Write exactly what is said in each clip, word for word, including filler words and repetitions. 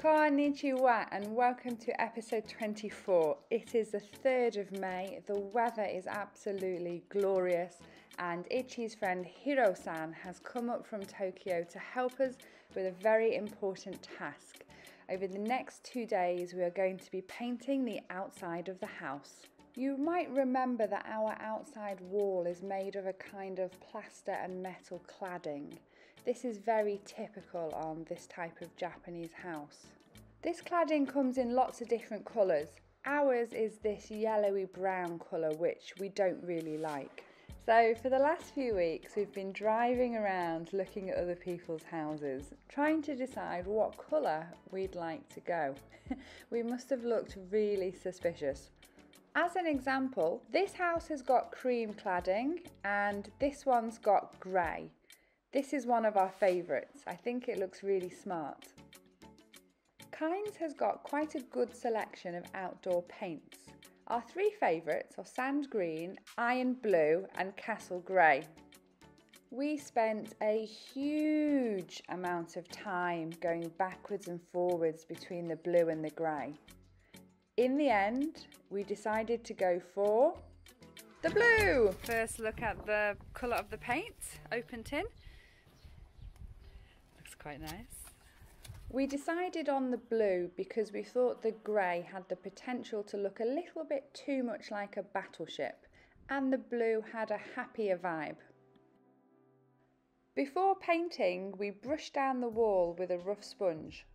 Konnichiwa and welcome to episode twenty-four. It is the third of May, the weather is absolutely glorious and Ichi's friend Hiro-san has come up from Tokyo to help us with a very important task. Over the next two days we are going to be painting the outside of the house. You might remember that our outside wall is made of a kind of plaster and metal cladding. This is very typical on this type of Japanese house. This cladding comes in lots of different colours. Ours is this yellowy brown colour which we don't really like. So for the last few weeks we've been driving around looking at other people's houses, trying to decide what colour we'd like to go. We must have looked really suspicious. As an example, this house has got cream cladding and this one's got grey. This is one of our favourites. I think it looks really smart. Kynes has got quite a good selection of outdoor paints. Our three favourites are sand green, iron blue and castle grey. We spent a huge amount of time going backwards and forwards between the blue and the grey. In the end, we decided to go for the blue. First look at the colour of the paint, open tin. Looks quite nice. We decided on the blue because we thought the grey had the potential to look a little bit too much like a battleship, and the blue had a happier vibe. Before painting, we brushed down the wall with a rough sponge.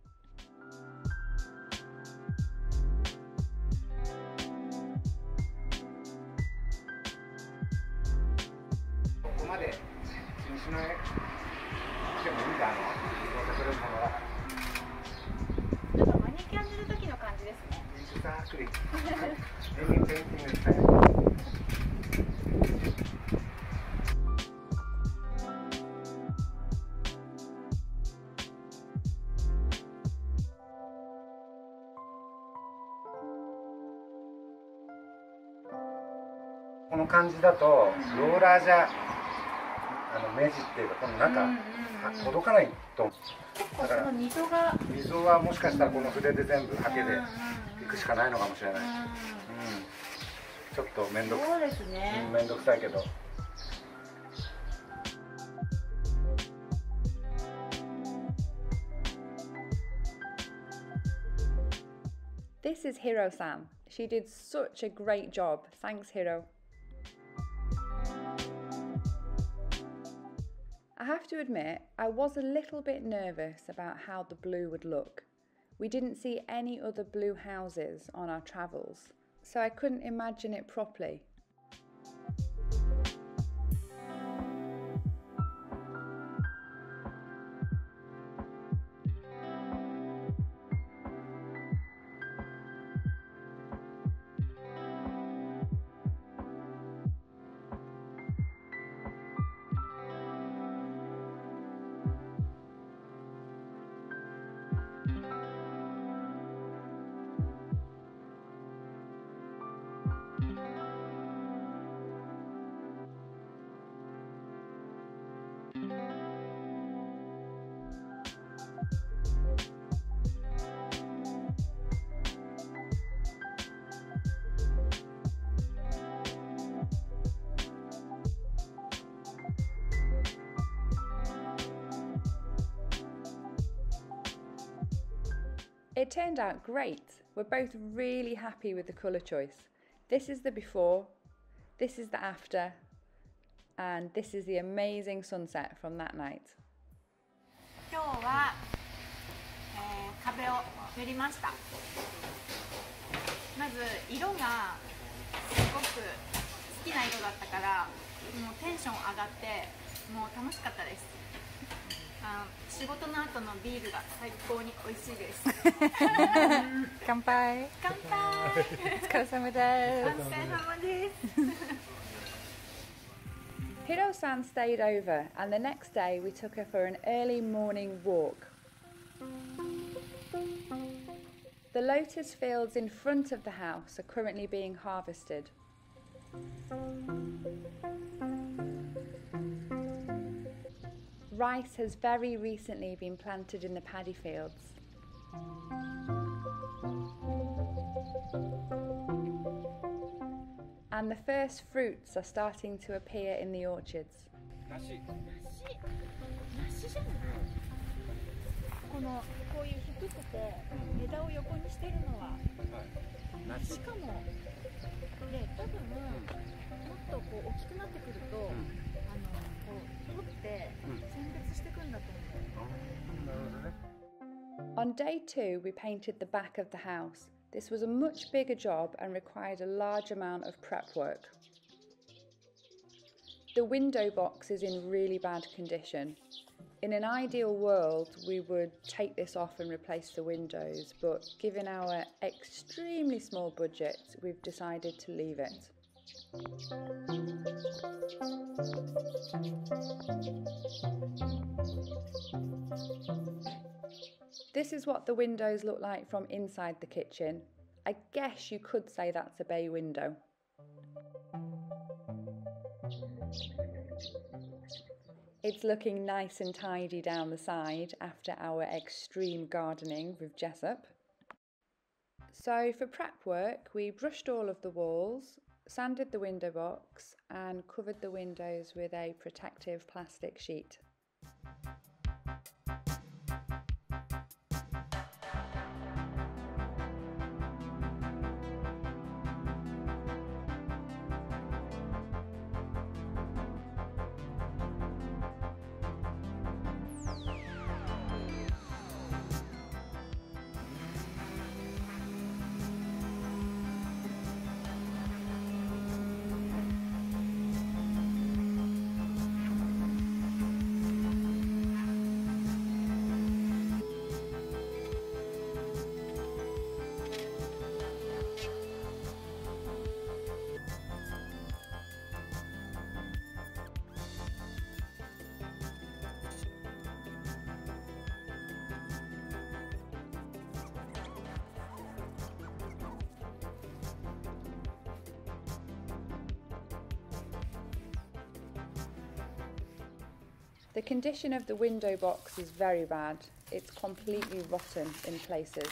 この感じだとローラーじゃ あの目地っていうかこの中届かないとだから溝が溝はもしかしたらこの筆で全部ハケでいくしかないのかもしれない、うん、ちょっと面倒くそうですね、面倒くさいけど。 This is Hiro-san. She did such a great job. Thanks, Hiro. I have to admit, I was a little bit nervous about how the blue would look. We didn't see any other blue houses on our travels, so I couldn't imagine it properly. It turned out great. We're both really happy with the colour choice. This is the before, this is the after, and this is the amazing sunset from that night. Kanpai. Kanpai. Hiro-san stayed over and the next day we took her for an early morning walk. The lotus fields in front of the house are currently being harvested. Rice has very recently been planted in the paddy fields. And the first fruits are starting to appear in the orchards. On day two, we painted the back of the house. This was a much bigger job and required a large amount of prep work. The window box is in really bad condition. In an ideal world, we would take this off and replace the windows, but given our extremely small budget, we've decided to leave it. This is what the windows look like from inside the kitchen. I guess you could say that's a bay window. It's looking nice and tidy down the side after our extreme gardening with Jessup. So for prep work, we brushed all of the walls, sanded the window box and covered the windows with a protective plastic sheet. The condition of the window box is very bad. It's completely rotten in places.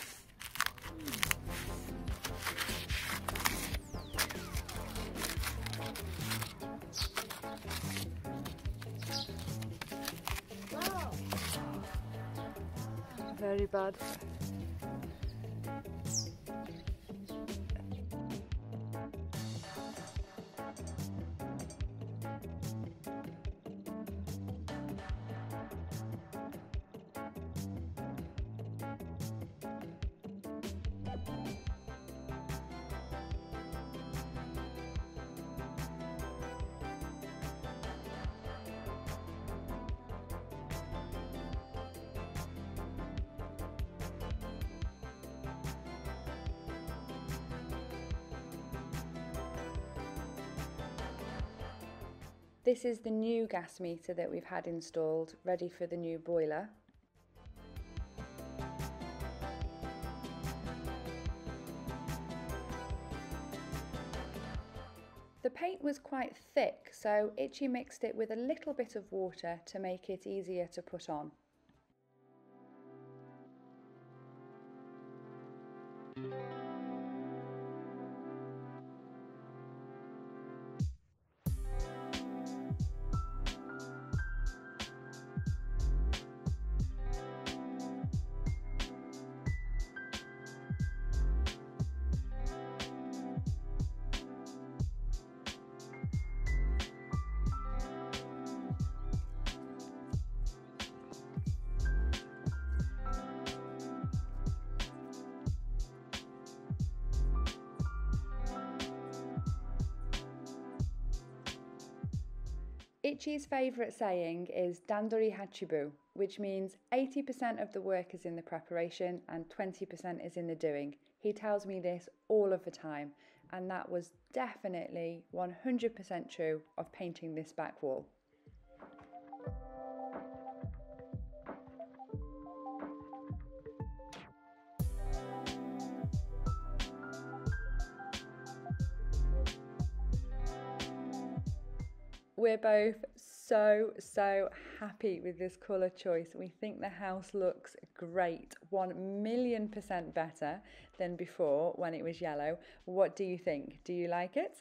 Wow. Very bad. This is the new gas meter that we've had installed, ready for the new boiler. The paint was quite thick, so Ichi mixed it with a little bit of water to make it easier to put on. Ichi's favourite saying is dandori hachibu, which means eighty percent of the work is in the preparation and twenty percent is in the doing. He tells me this all of the time, and that was definitely one hundred percent true of painting this back wall. We're both so, so happy with this colour choice. We think the house looks great. One million percent better than before when it was yellow. What do you think? Do you like it?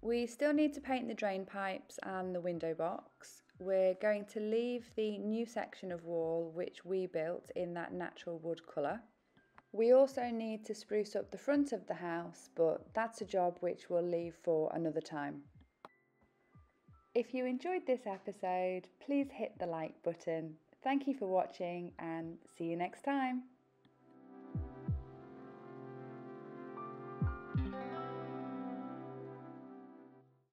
We still need to paint the drain pipes and the window box. We're going to leave the new section of wall which we built in that natural wood colour. We also need to spruce up the front of the house, but that's a job which we'll leave for another time. If you enjoyed this episode, please hit the like button. Thank you for watching and see you next time.